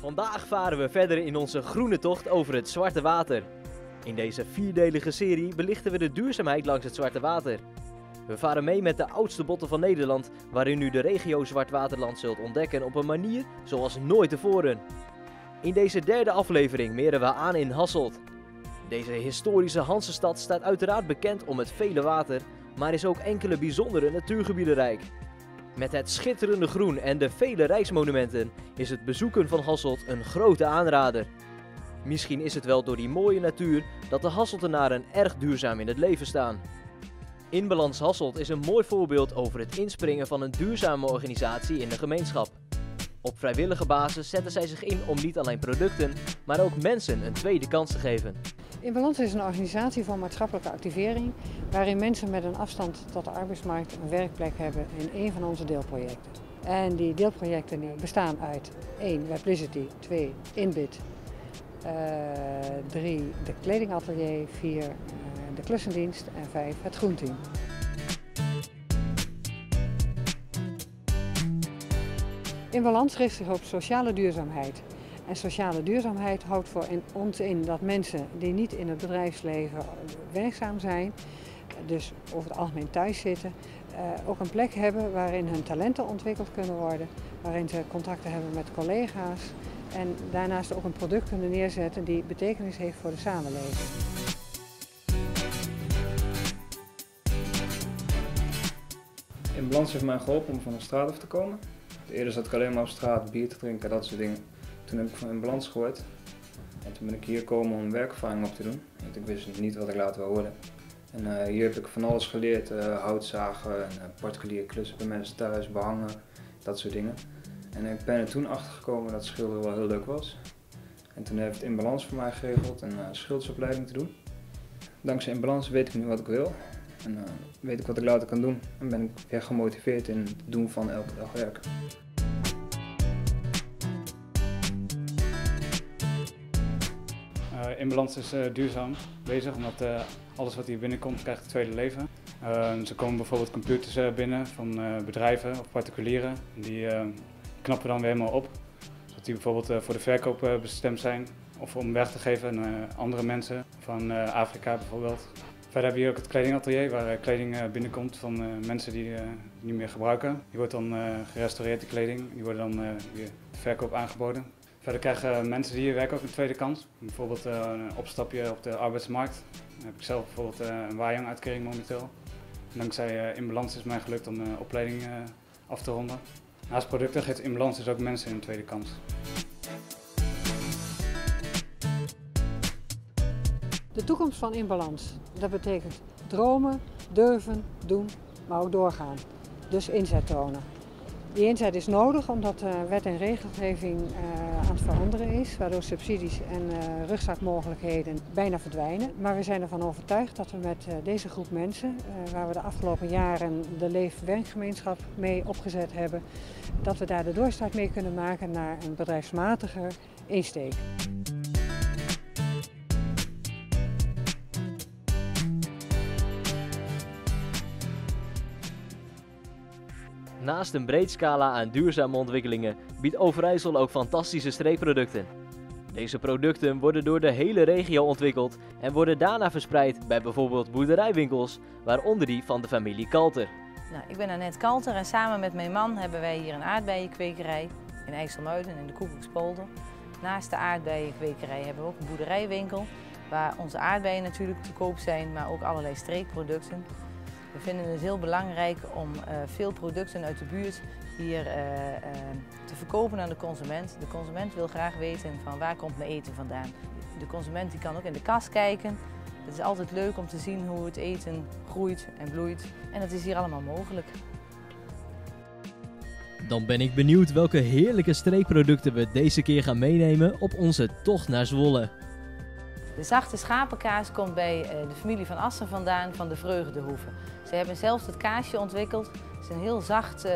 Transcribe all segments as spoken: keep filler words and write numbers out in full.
Vandaag varen we verder in onze groene tocht over het Zwarte Water. In deze vierdelige serie belichten we de duurzaamheid langs het Zwarte Water. We varen mee met de oudste botten van Nederland, waarin u de regio Zwartwaterland zult ontdekken op een manier zoals nooit tevoren. In deze derde aflevering meren we aan in Hasselt. Deze historische Hansestad staat uiteraard bekend om het vele water, maar is ook enkele bijzondere natuurgebieden rijk. Met het schitterende groen en de vele rijksmonumenten is het bezoeken van Hasselt een grote aanrader. Misschien is het wel door die mooie natuur dat de Hasseltenaren erg duurzaam in het leven staan. In Balans Hasselt is een mooi voorbeeld over het inspringen van een duurzame organisatie in de gemeenschap. Op vrijwillige basis zetten zij zich in om niet alleen producten, maar ook mensen een tweede kans te geven. In Balans is een organisatie van maatschappelijke activering, waarin mensen met een afstand tot de arbeidsmarkt een werkplek hebben in een van onze deelprojecten. En die deelprojecten bestaan uit één Weblicity, twee Inbit, uh, drie de Kledingatelier, vier uh, de Klussendienst en vijf het Groenteam. In Balans richt zich op sociale duurzaamheid. En sociale duurzaamheid houdt voor ons in dat mensen die niet in het bedrijfsleven werkzaam zijn, dus over het algemeen thuis zitten, ook een plek hebben waarin hun talenten ontwikkeld kunnen worden, waarin ze contacten hebben met collega's en daarnaast ook een product kunnen neerzetten die betekenis heeft voor de samenleving. In Balans heeft mij geholpen om van de straat af te komen. Eerder zat ik alleen maar op straat bier te drinken, dat soort dingen. Toen heb ik van In Balans gehoord en toen ben ik hier komen om werkervaring op te doen, want ik wist niet wat ik later wil worden. En uh, hier heb ik van alles geleerd, uh, houtzagen, en, uh, particuliere klussen bij mensen thuis, behangen, dat soort dingen. En ik ben er toen achter gekomen dat schilderen wel heel leuk was. En toen heeft het In Balans voor mij geregeld een uh, schildersopleiding te doen. Dankzij In Balans weet ik nu wat ik wil en uh, weet ik wat ik later kan doen en ben ik weer gemotiveerd in het doen van elke dag werk. In Balans is uh, duurzaam bezig, omdat uh, alles wat hier binnenkomt krijgt een tweede leven. Uh, ze komen bijvoorbeeld computers uh, binnen van uh, bedrijven of particulieren. Die uh, knappen dan weer helemaal op, zodat die bijvoorbeeld uh, voor de verkoop uh, bestemd zijn of om weg te geven aan uh, andere mensen van uh, Afrika bijvoorbeeld. Verder hebben we hier ook het kledingatelier waar uh, kleding uh, binnenkomt van uh, mensen die het uh, niet meer gebruiken. Die wordt dan uh, gerestaureerd, de kleding, die wordt dan uh, weer de verkoop aangeboden. Verder krijgen mensen die hier werken ook een tweede kans. Bijvoorbeeld een opstapje op de arbeidsmarkt. Dan heb ik zelf bijvoorbeeld een Wajong-uitkering momenteel. Dankzij In Balans is mij gelukt om de opleiding af te ronden. Naast producten geeft In Balans dus ook mensen een tweede kans. De toekomst van In Balans, dat betekent dromen, durven, doen, maar ook doorgaan. Dus inzet tonen. Die inzet is nodig omdat de wet- en regelgeving aan het veranderen is, waardoor subsidies en rugzakmogelijkheden bijna verdwijnen. Maar we zijn ervan overtuigd dat we met deze groep mensen, waar we de afgelopen jaren de Leef-Werkgemeenschap mee opgezet hebben, dat we daar de doorstart mee kunnen maken naar een bedrijfsmatiger insteek. Naast een breed scala aan duurzame ontwikkelingen biedt Overijssel ook fantastische streekproducten. Deze producten worden door de hele regio ontwikkeld en worden daarna verspreid bij bijvoorbeeld boerderijwinkels, waaronder die van de familie Kalter. Nou, ik ben Annette Kalter en samen met mijn man hebben wij hier een aardbeiienkwekerij in IJsselmuiden in de Koepelspolder. Naast de aardbeiienkwekerij hebben we ook een boerderijwinkel waar onze aardbeien natuurlijk te koop zijn, maar ook allerlei streekproducten. We vinden het heel belangrijk om uh, veel producten uit de buurt hier uh, uh, te verkopen aan de consument. De consument wil graag weten van waar komt mijn eten vandaan. De consument die kan ook in de kast kijken. Het is altijd leuk om te zien hoe het eten groeit en bloeit. En dat is hier allemaal mogelijk. Dan ben ik benieuwd welke heerlijke streekproducten we deze keer gaan meenemen op onze tocht naar Zwolle. De zachte schapenkaas komt bij de familie van Assen vandaan, van de Vreugdehoeve. Ze hebben zelfs het kaasje ontwikkeld. Het is een heel zacht uh,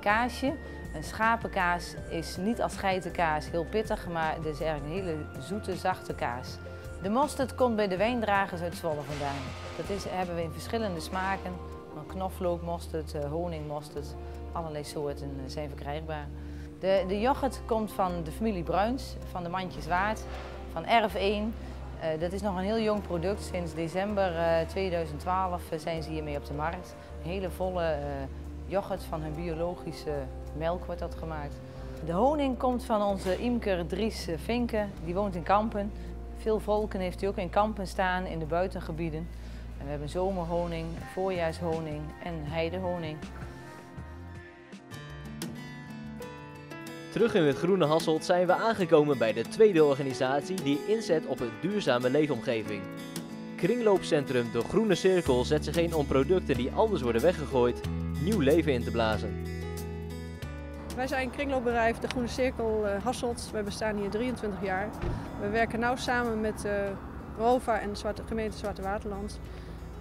kaasje. Een schapenkaas is niet als geitenkaas heel pittig, maar het is eigenlijk een hele zoete, zachte kaas. De mosterd komt bij de wijndragers uit Zwolle vandaan. Dat is, hebben we in verschillende smaken. Knoflookmosterd, honingmosterd, allerlei soorten zijn verkrijgbaar. De, de yoghurt komt van de familie Bruins, van de Mandjeswaard, van erf één. Uh, dat is nog een heel jong product. Sinds december uh, tweeduizend twaalf uh, zijn ze hiermee op de markt. Een hele volle uh, yoghurt van hun biologische melk wordt dat gemaakt. De honing komt van onze imker Dries Vinken, die woont in Kampen. Veel volken heeft hij ook in Kampen staan, in de buitengebieden. En we hebben zomerhoning, voorjaarshoning en heidehoning. Terug in het groene Hasselt zijn we aangekomen bij de tweede organisatie die inzet op een duurzame leefomgeving. Kringloopcentrum De Groene Cirkel zet zich in om producten die anders worden weggegooid, nieuw leven in te blazen. Wij zijn kringloopbedrijf De Groene Cirkel Hasselt. Wij bestaan hier drieëntwintig jaar. We werken nauw samen met uh, ROVA en de gemeente Zwartwaterland.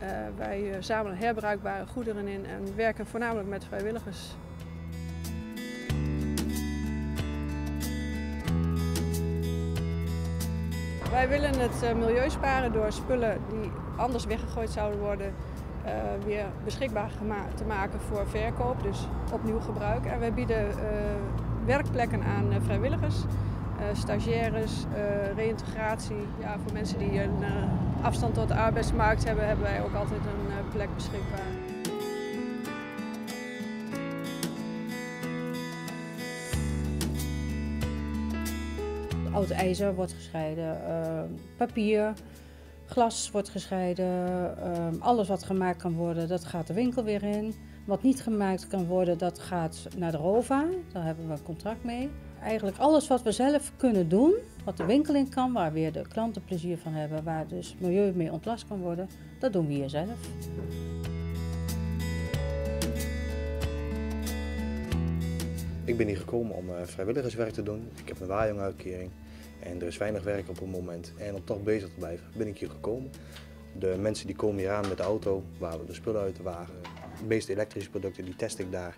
Uh, wij uh, zamelen herbruikbare goederen in en werken voornamelijk met vrijwilligers. Wij willen het milieu sparen door spullen die anders weggegooid zouden worden uh, weer beschikbaar te maken voor verkoop, dus opnieuw gebruik. En wij bieden uh, werkplekken aan uh, vrijwilligers, uh, stagiaires, uh, reïntegratie. Ja, voor mensen die een uh, afstand tot de arbeidsmarkt hebben, hebben wij ook altijd een uh, plek beschikbaar. Oud ijzer wordt gescheiden, uh, papier, glas wordt gescheiden, uh, alles wat gemaakt kan worden, dat gaat de winkel weer in. Wat niet gemaakt kan worden, dat gaat naar de ROVA, daar hebben we een contract mee. Eigenlijk alles wat we zelf kunnen doen, wat de winkel in kan, waar weer de klanten plezier van hebben, waar dus milieu mee ontlast kan worden, dat doen we hier zelf. Ik ben hier gekomen om vrijwilligerswerk te doen. Ik heb een Wajong-uitkering en er is weinig werk op het moment. En om toch bezig te blijven ben ik hier gekomen. De mensen die komen hier aan met de auto, waar we de spullen uit de wagen. De meeste elektrische producten die test ik daar.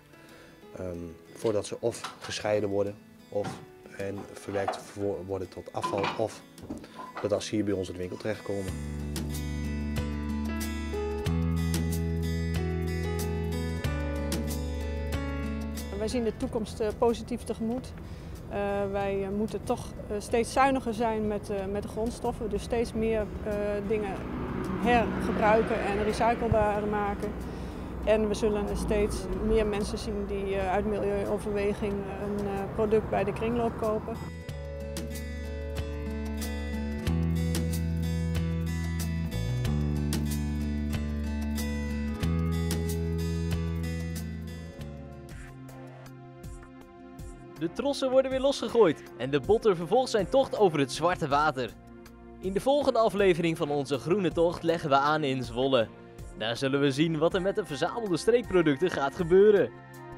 Um, voordat ze of gescheiden worden of en verwerkt worden tot afval of dat als ze hier bij ons in de winkel terechtkomen. Wij zien de toekomst positief tegemoet. Uh, wij moeten toch steeds zuiniger zijn met, uh, met de grondstoffen. Dus steeds meer uh, dingen hergebruiken en recyclebaar maken. En we zullen steeds meer mensen zien die uh, uit milieuoverweging een uh, product bij de kringloop kopen. De trossen worden weer losgegooid en de botter vervolgt zijn tocht over het Zwarte Water. In de volgende aflevering van onze groene tocht leggen we aan in Zwolle. Daar zullen we zien wat er met de verzamelde streekproducten gaat gebeuren.